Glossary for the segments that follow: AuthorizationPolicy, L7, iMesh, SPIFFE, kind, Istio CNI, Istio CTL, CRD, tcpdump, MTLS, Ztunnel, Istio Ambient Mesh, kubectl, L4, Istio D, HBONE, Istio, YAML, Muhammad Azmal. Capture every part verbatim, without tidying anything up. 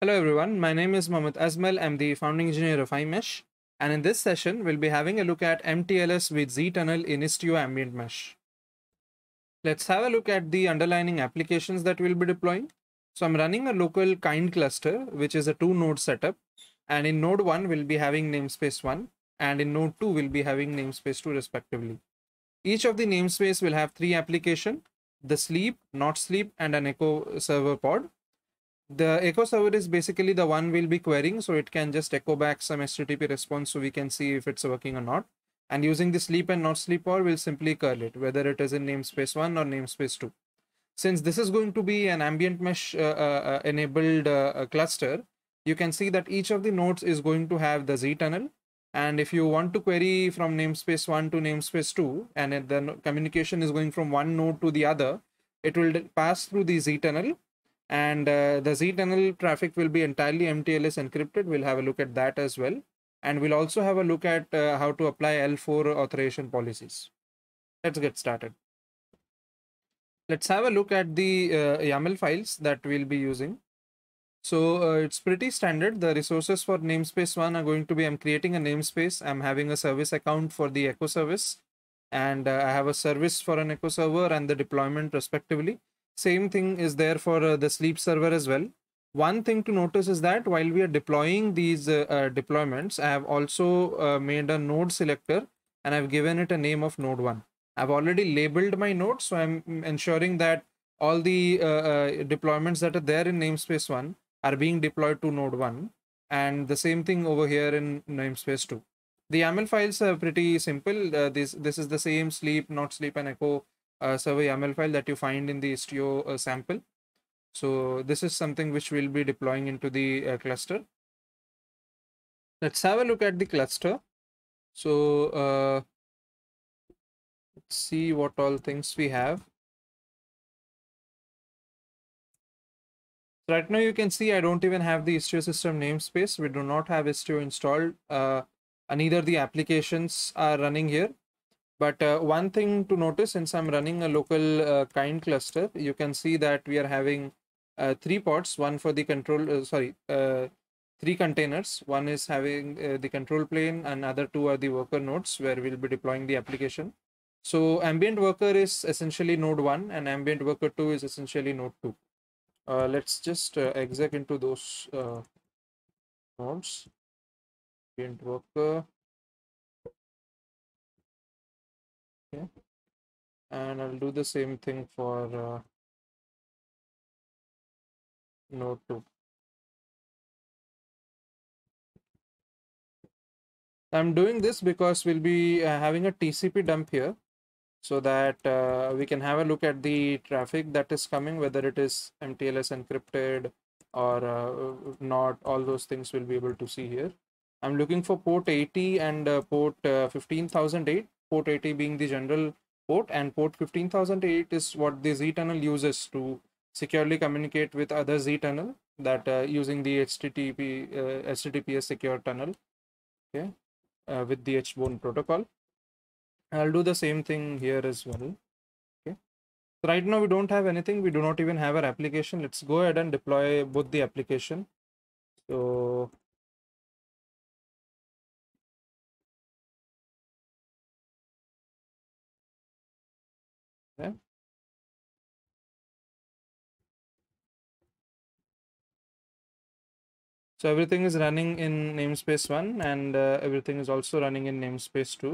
Hello everyone, my name is Muhammad Azmal. I'm the founding engineer of iMesh, and in this session we'll be having a look at M T L S with Ztunnel in Istio Ambient Mesh. Let's have a look at the underlining applications that we'll be deploying. So I'm running a local kind cluster, which is a two node setup, and in node one we'll be having namespace one, and in node two we'll be having namespace two respectively. Each of the namespace will have three applications: the sleep, not sleep, and an echo server pod. The echo server is basically the one we'll be querying, so it can just echo back some H T T P response so we can see if it's working or not. And using the sleep and not sleep pod, we'll simply curl it, whether it is in namespace one or namespace two. Since this is going to be an ambient mesh uh, uh, enabled uh, cluster, you can see that each of the nodes is going to have the Ztunnel. And if you want to query from namespace one to namespace two, and the communication is going from one node to the other, it will pass through the Ztunnel. And uh, the Ztunnel traffic will be entirely M T L S encrypted. We'll have a look at that as well. And we'll also have a look at uh, how to apply L four authorization policies. Let's get started. Let's have a look at the uh, YAML files that we'll be using. So uh, it's pretty standard. The resources for namespace one are going to be, I'm creating a namespace. I'm having a service account for the echo service. And uh, I have a service for an echo server and the deployment respectively. Same thing is there for uh, the sleep server as well. One thing to notice is that while we are deploying these uh, uh, deployments, I have also uh, made a node selector and I've given it a name of node one. I've already labeled my node, so I'm ensuring that all the uh, uh, deployments that are there in namespace one are being deployed to node one, and the same thing over here in namespace two. The YAML files are pretty simple. Uh, this, this is the same sleep, not sleep, and echo Uh, server YAML file that you find in the Istio uh, sample. So this is something which we'll be deploying into the uh, cluster. Let's have a look at the cluster. So uh, let's see what all things we have. Right now you can see I don't even have the Istio system namespace. We do not have Istio installed, uh, and neither the applications are running here. But uh, one thing to notice, since I'm running a local uh, kind cluster, you can see that we are having uh, three pods, one for the control, uh, sorry, uh, three containers. One is having uh, the control plane, and other two are the worker nodes where we'll be deploying the application. So ambient worker is essentially node one, and ambient worker two is essentially node two. Uh, let's just uh, exec into those uh, nodes. Ambient worker. Okay. And I'll do the same thing for uh, node two. I'm doing this because we'll be uh, having a T C P dump here, so that uh, we can have a look at the traffic that is coming, whether it is M T L S encrypted or uh, not. All those things we'll be able to see here. I'm looking for port eighty and uh, port uh, fifteen thousand eight. Port eighty being the general port, and port fifteen thousand eight is what the Ztunnel uses to securely communicate with other Ztunnel that uh, using the H T T P uh, H T T P S secure tunnel, okay, uh, with the H BONE protocol. I'll do the same thing here as well. Okay, so right now we don't have anything. We do not even have our application. Let's go ahead and deploy both the application. So. Okay. So everything is running in namespace one, and uh, everything is also running in namespace two.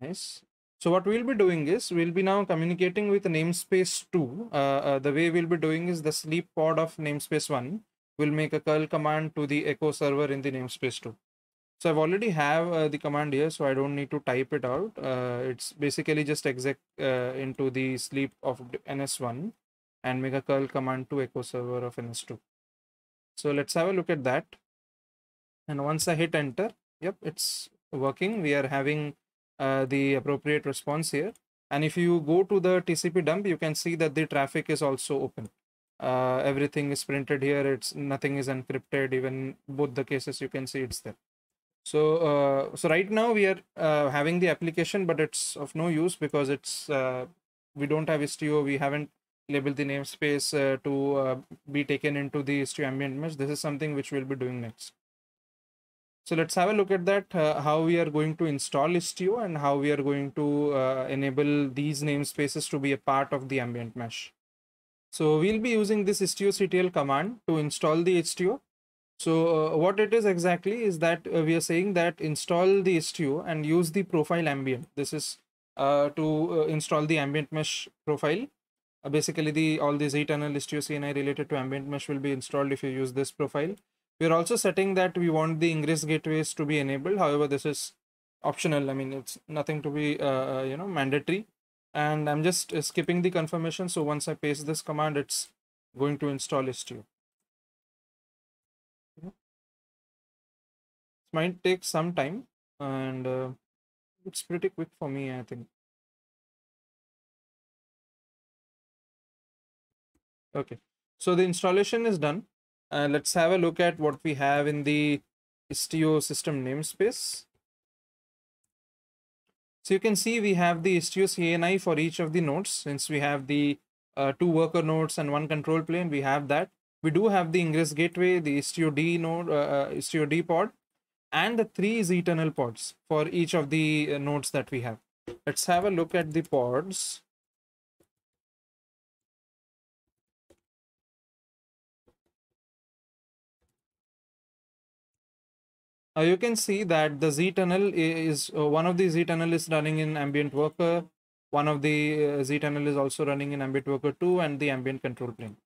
Nice. So what we'll be doing is we'll be now communicating with namespace two. Uh, uh, the way we'll be doing is the sleep pod of namespace one will make a curl command to the echo server in the namespace two. So I've already have uh, the command here, so I don't need to type it out. Uh, it's basically just exec uh, into the sleep of N S one and make a curl command to echo server of N S two. So let's have a look at that. And once I hit enter, yep, it's working. We are having uh, the appropriate response here. And if you go to the T C P dump, you can see that the traffic is also open. Uh, everything is printed here. It's nothing is encrypted. Even both the cases, you can see it's there. So, uh, so right now we are uh, having the application, but it's of no use because it's uh, we don't have Istio. We haven't label the namespace uh, to uh, be taken into the Istio ambient mesh. This is something which we'll be doing next. So let's have a look at that, uh, how we are going to install Istio and how we are going to uh, enable these namespaces to be a part of the ambient mesh. So we'll be using this Istio C T L command to install the Istio. So uh, what it is exactly is that uh, we are saying that install the Istio and use the profile ambient. This is uh, to uh, install the ambient mesh profile. Uh, basically, the all the Ztunnel Istio C N I related to ambient mesh will be installed if you use this profile. We're also setting that we want the ingress gateways to be enabled. However, this is optional. I mean, it's nothing to be, uh, you know, mandatory. And I'm just uh, skipping the confirmation. So once I paste this command, it's going to install Istio. It might take some time, and uh, it's pretty quick for me, I think. Okay, so the installation is done. Uh, let's have a look at what we have in the Istio system namespace. So you can see we have the Istio C N I for each of the nodes. Since we have the uh, two worker nodes and one control plane, we have that. We do have the ingress gateway, the Istio D node, uh, Istio D pod, and the three Ztunnel pods for each of the uh, nodes that we have. Let's have a look at the pods. Uh, you can see that the Ztunnel is uh, one of the Ztunnel is running in ambient worker, one of the uh, Ztunnel is also running in ambient worker two, and the ambient control plane.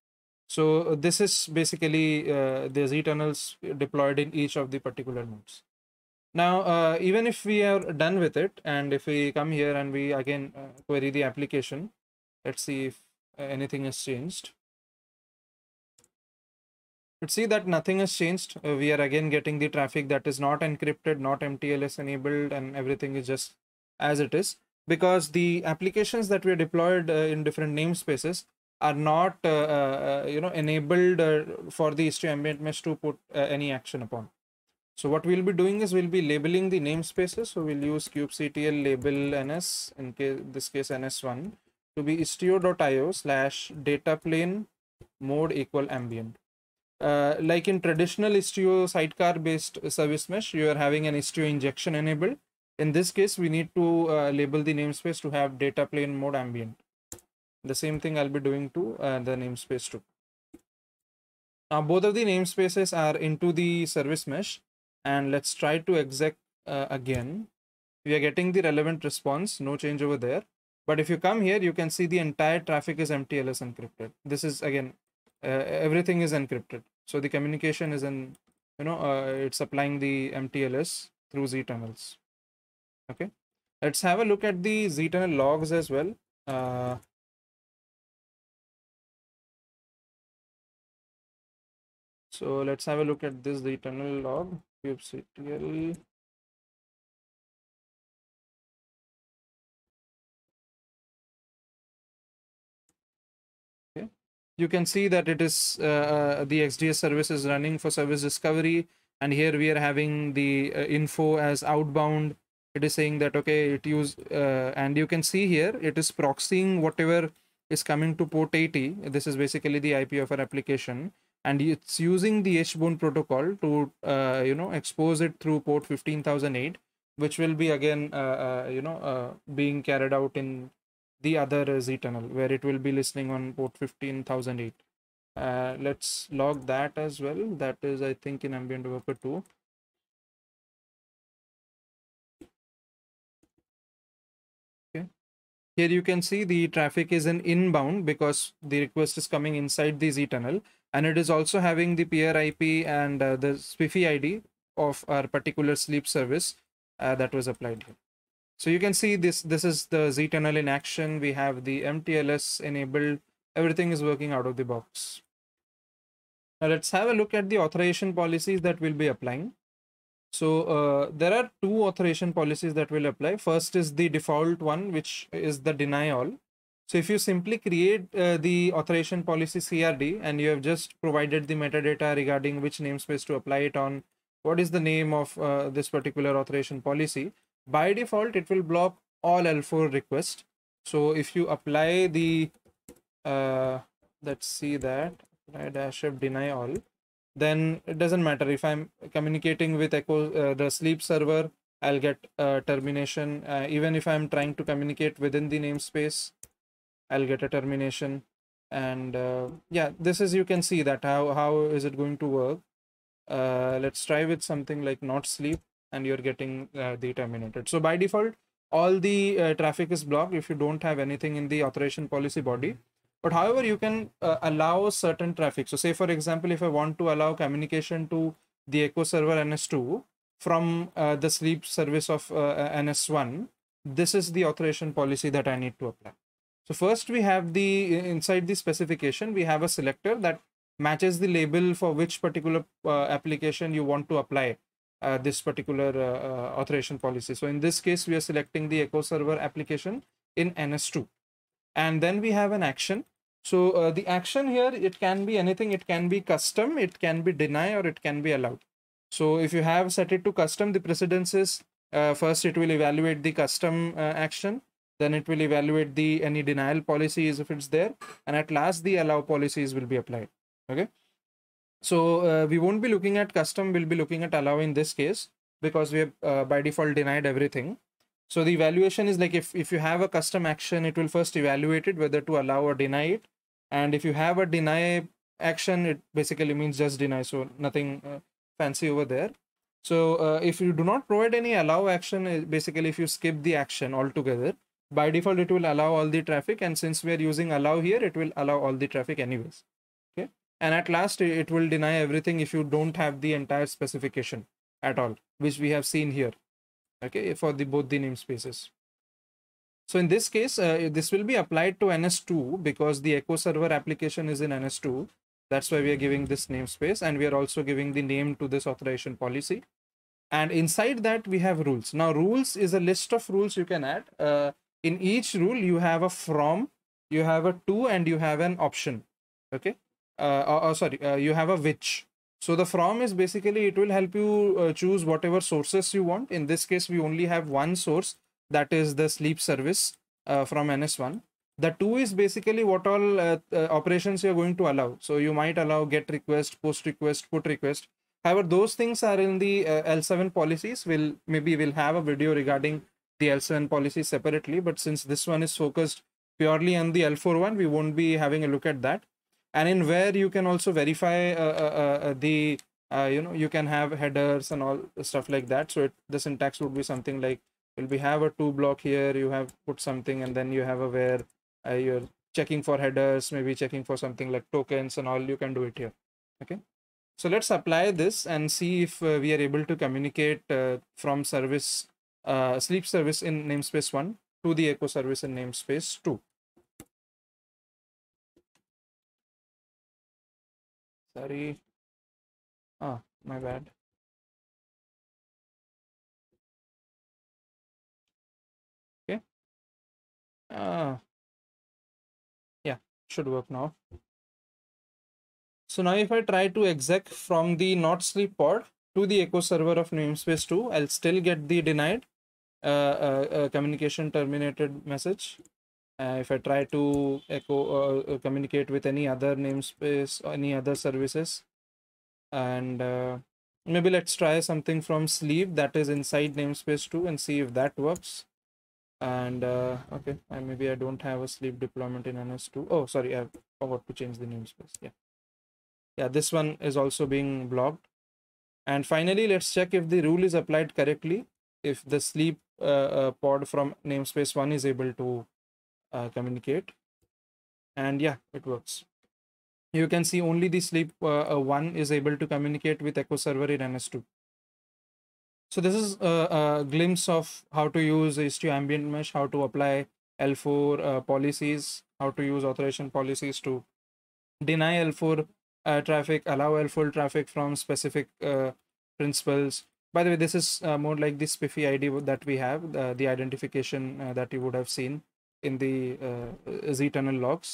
So uh, this is basically uh, the Ztunnels deployed in each of the particular nodes. Now, uh, even if we are done with it, and if we come here and we again uh, query the application, let's see if uh, anything has changed. Let's see that nothing has changed. Uh, we are again getting the traffic that is not encrypted, not M T L S enabled, and everything is just as it is, because the applications that we deployed uh, in different namespaces are not uh, uh, you know enabled uh, for the Istio ambient mesh to put uh, any action upon. So what we'll be doing is we'll be labeling the namespaces. So we'll use kubectl label ns, in case this case N S one, to be istio.io slash data plane mode equal ambient. Uh, like in traditional Istio sidecar based service mesh, you are having an Istio injection enabled. In this case, we need to uh, label the namespace to have data plane mode ambient. The same thing I'll be doing to uh, the namespace too. Now both of the namespaces are into the service mesh, and let's try to exec uh, again. We are getting the relevant response, no change over there. But if you come here, you can see the entire traffic is M T L S encrypted. This is again. Uh, everything is encrypted, so the communication is in, you know, uh, it's applying the M T L S through Ztunnels. Okay, let's have a look at the Ztunnel logs as well. Uh, so let's have a look at this Ztunnel log, kubectl. You can see that it is uh, the X D S service is running for service discovery, and here we are having the uh, info as outbound. It is saying that okay, it use uh, and you can see here it is proxying whatever is coming to port eighty. This is basically the I P of our application, and it's using the H bone protocol to uh, you know expose it through port fifteen thousand eight, which will be again uh, uh, you know uh, being carried out in the other Ztunnel, where it will be listening on port fifteen thousand eight. Uh, let's log that as well. That is, I think, in ambient worker two. Okay. Here you can see the traffic is an inbound because the request is coming inside the Ztunnel, and it is also having the peer I P and uh, the SPIFFE I D of our particular sleep service uh, that was applied here. So you can see this, this is the Ztunnel in action. We have the M T L S enabled. Everything is working out of the box. Now let's have a look at the authorization policies that we'll be applying. So uh, there are two authorization policies that will apply. First is the default one, which is the deny all. So if you simply create uh, the authorization policy C R D, and you have just provided the metadata regarding which namespace to apply it on, what is the name of uh, this particular authorization policy, by default, it will block all L four requests. So if you apply the uh, let's see that right dash f deny all, then it doesn't matter if I'm communicating with echo uh, the sleep server, I'll get a termination. Uh, even if I'm trying to communicate within the namespace, I'll get a termination. And uh, yeah, this is, you can see that how how is it going to work. Uh, let's try with something like not sleep, and you're getting uh, the terminated. So by default, all the uh, traffic is blocked if you don't have anything in the authorization policy body. But however, you can uh, allow certain traffic. So say, for example, if I want to allow communication to the echo server N S two from uh, the sleep service of uh, N S one, this is the authorization policy that I need to apply. So first we have the, inside the specification, we have a selector that matches the label for which particular uh, application you want to apply uh, this particular uh, uh, authorization policy. So in this case, we are selecting the echo server application in N S two. And then we have an action. So uh, the action here, it can be anything. It can be custom, it can be deny, or it can be allowed. So if you have set it to custom, the precedence is uh, first it will evaluate the custom uh, action, then it will evaluate the any denial policies if it's there, and at last the allow policies will be applied. Okay, so uh, we won't be looking at custom, we'll be looking at allow in this case, because we have uh, by default denied everything. So the evaluation is like, if, if you have a custom action, it will first evaluate it whether to allow or deny it. And if you have a deny action, it basically means just deny. So nothing uh, fancy over there. So uh, if you do not provide any allow action, basically if you skip the action altogether, by default, it will allow all the traffic. And since we are using allow here, it will allow all the traffic anyways. Okay. And at last, it will deny everything if you don't have the entire specification at all, which we have seen here. Okay, for the both the namespaces. So in this case, uh, this will be applied to N S two because the echo server application is in N S two. That's why we are giving this namespace, and we are also giving the name to this authorization policy. And inside that we have rules. Now rules is a list of rules you can add. Uh, in each rule you have a from, you have a to, and you have an option. Okay, uh, or, or sorry, uh, you have a which. So the from is basically, it will help you uh, choose whatever sources you want. In this case, we only have one source, that is the sleep service uh, from N S one. The to is basically what all uh, uh, operations you're going to allow. So you might allow get request, post request, put request. However, those things are in the uh, L seven policies. We'll, maybe we'll have a video regarding the L seven policy separately. But since this one is focused purely on the L four one, we won't be having a look at that. And in where you can also verify uh, uh, uh, the, uh, you know, you can have headers and all stuff like that. So it, the syntax would be something like, will we have a to block here, you have put something, and then you have a where uh, you're checking for headers, maybe checking for something like tokens and all, you can do it here. Okay. So let's apply this and see if uh, we are able to communicate uh, from service, uh, sleep service in namespace one to the echo service in namespace two. Sorry, ah, my bad. Okay. Ah, yeah, should work now. So now if I try to exec from the not sleep pod to the echo server of namespace two, I'll still get the denied uh, uh, uh, communication terminated message. Uh, if I try to echo uh, communicate with any other namespace or any other services, and uh, maybe let's try something from sleep that is inside namespace two and see if that works. And uh, okay, and maybe I don't have a sleep deployment in N S two. Oh, sorry, I forgot to change the namespace. Yeah, yeah, this one is also being blocked. And finally, let's check if the rule is applied correctly. If the sleep uh, uh, pod from namespace one is able to Uh, communicate, and yeah, it works. You can see only the sleep uh, uh, one is able to communicate with echo server in N S two. So this is a, a glimpse of how to use Istio Ambient Mesh, how to apply L four uh, policies, how to use authorization policies to deny L four uh, traffic, allow L four traffic from specific uh, principles. By the way, this is uh, more like the SPIFFE I D that we have, the, the identification uh, that you would have seen in the uh, Ztunnel logs.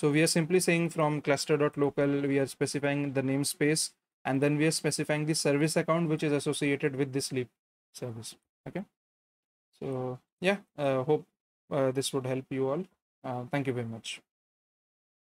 So we are simply saying from cluster.local, we are specifying the namespace, and then we are specifying the service account which is associated with the sleep service. Okay, so yeah, uh, hope uh, this would help you all. Uh, thank you very much.